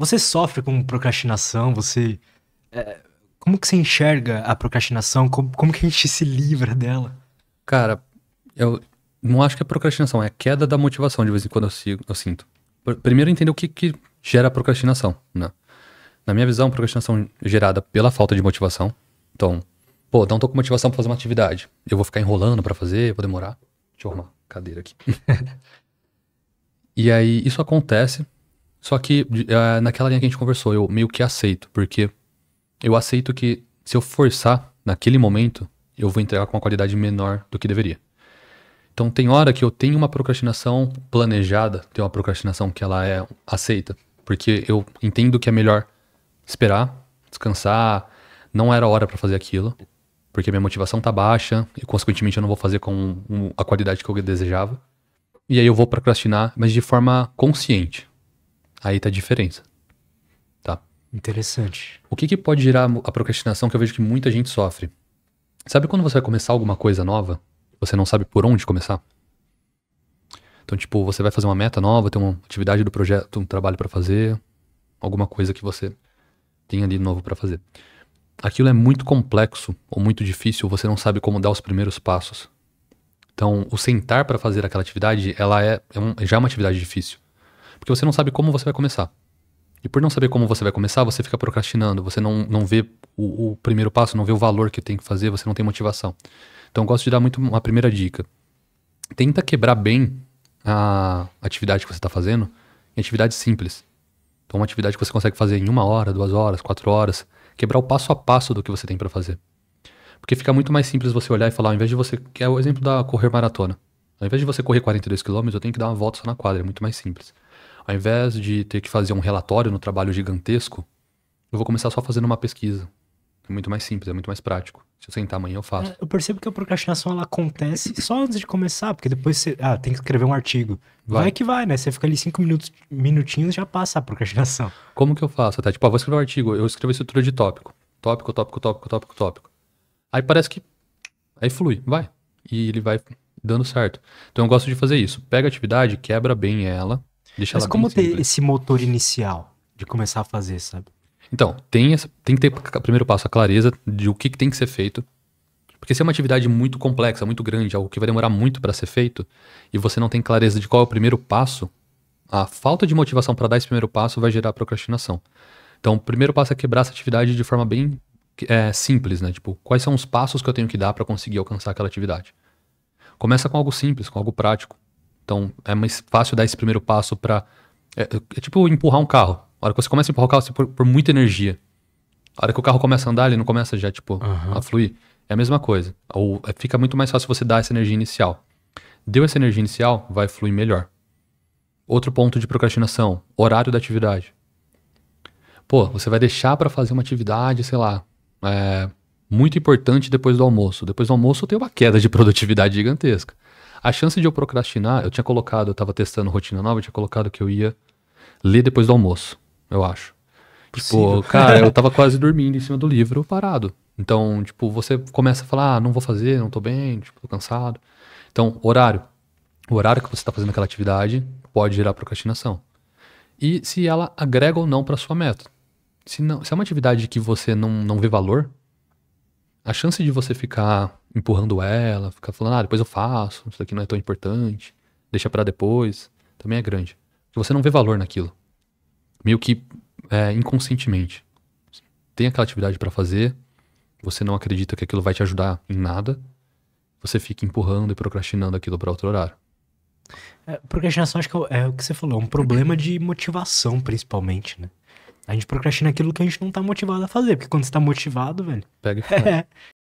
Você sofre com procrastinação? Você... como que você enxerga a procrastinação? Como que a gente se livra dela? Cara, eu não acho que é procrastinação, é a queda da motivação de vez em quando eu sinto. Primeiro entender o que gera a procrastinação, né? Na minha visão, procrastinação é gerada pela falta de motivação. Então, pô, não tô com motivação pra fazer uma atividade. Eu vou ficar enrolando pra fazer, vou demorar. Deixa eu arrumar a cadeira aqui. E aí, isso acontece, só que naquela linha que a gente conversou, eu meio que aceito, porque eu aceito que se eu forçar naquele momento, eu vou entregar com uma qualidade menor do que deveria. Então tem hora que eu tenho uma procrastinação planejada, tem uma procrastinação que ela é aceita, porque eu entendo que é melhor esperar, descansar, não era hora pra fazer aquilo, porque minha motivação tá baixa e consequentemente eu não vou fazer com a qualidade que eu desejava. E aí eu vou procrastinar, mas de forma consciente. Aí tá a diferença. Tá? Interessante. O que pode gerar a procrastinação que eu vejo que muita gente sofre? Sabe quando você vai começar alguma coisa nova? Você não sabe por onde começar? Então, tipo, você vai fazer uma meta nova, tem uma atividade do projeto, um trabalho pra fazer, alguma coisa que você tem ali novo pra fazer. Aquilo é muito complexo ou muito difícil, você não sabe como dar os primeiros passos. Então, o sentar pra fazer aquela atividade, ela já é uma atividade difícil. Porque você não sabe como você vai começar. E por não saber como você vai começar, você fica procrastinando. Você não vê o primeiro passo, não vê o valor que tem que fazer, você não tem motivação. Então, eu gosto de dar muito uma primeira dica. Tenta quebrar bem a atividade que você tá fazendo em atividades simples. Então, uma atividade que você consegue fazer em 1 hora, 2 horas, 4 horas. Quebrar o passo a passo do que você tem pra fazer. Porque fica muito mais simples você olhar e falar, ao invés de você... Que é o exemplo da correr maratona. Ao invés de você correr 42 km, eu tenho que dar uma volta só na quadra, é muito mais simples. Ao invés de ter que fazer um relatório no trabalho gigantesco, eu vou começar só fazendo uma pesquisa. É muito mais simples, é muito mais prático. Se eu sentar amanhã, eu faço. Eu percebo que a procrastinação, ela acontece só antes de começar, porque depois você... Ah, tem que escrever um artigo. Vai que vai, né? Você fica ali 5 minutinhos, já passa a procrastinação. Como que eu faço? Tá? Tipo, vou escrever um artigo, eu escrevo estrutura de tópico. Tópico, tópico, tópico, tópico, tópico. Aí parece que... Aí flui, vai. E ele vai dando certo. Então eu gosto de fazer isso. Pega a atividade, quebra bem ela, deixa ela bem simples. Mas como ter esse motor inicial de começar a fazer, sabe? Então, tem que ter primeiro passo a clareza de o que tem que ser feito. Porque se é uma atividade muito complexa, muito grande, algo que vai demorar muito para ser feito, e você não tem clareza de qual é o primeiro passo, a falta de motivação para dar esse primeiro passo vai gerar procrastinação. Então, o primeiro passo é quebrar essa atividade de forma bem... simples, né? Tipo, quais são os passos que eu tenho que dar pra conseguir alcançar aquela atividade? Começa com algo simples, com algo prático. Então, é mais fácil dar esse primeiro passo pra... É tipo empurrar um carro. A hora que você começa a empurrar o carro, você põe por muita energia. A hora que o carro começa a andar, ele não começa já, tipo, a fluir. É a mesma coisa. Ou fica muito mais fácil você dar essa energia inicial. Deu essa energia inicial, vai fluir melhor. Outro ponto de procrastinação, horário da atividade. Pô, você vai deixar pra fazer uma atividade, sei lá, muito importante depois do almoço. Depois do almoço eu tenho uma queda de produtividade gigantesca. A chance de eu procrastinar, eu tava testando rotina nova, eu tinha colocado que eu ia ler depois do almoço, eu acho. Tipo, cara, eu tava quase dormindo em cima do livro, parado. Então, tipo, você começa a falar, não vou fazer, não tô bem, tipo, tô cansado. Então, horário. O horário que você tá fazendo aquela atividade pode gerar procrastinação. E se ela agrega ou não pra sua meta. Se é uma atividade que você não vê valor, a chance de você ficar empurrando ela, ficar falando, depois eu faço, isso daqui não é tão importante, deixa pra depois, também é grande. Porque você não vê valor naquilo. Meio que inconscientemente. Tem aquela atividade pra fazer, você não acredita que aquilo vai te ajudar em nada, você fica empurrando e procrastinando aquilo pra outro horário. Procrastinação, acho que é o que você falou, é um problema de motivação, principalmente, né? A gente procrastina aquilo que a gente não tá motivado a fazer. Porque quando você tá motivado, velho... Pega e faz.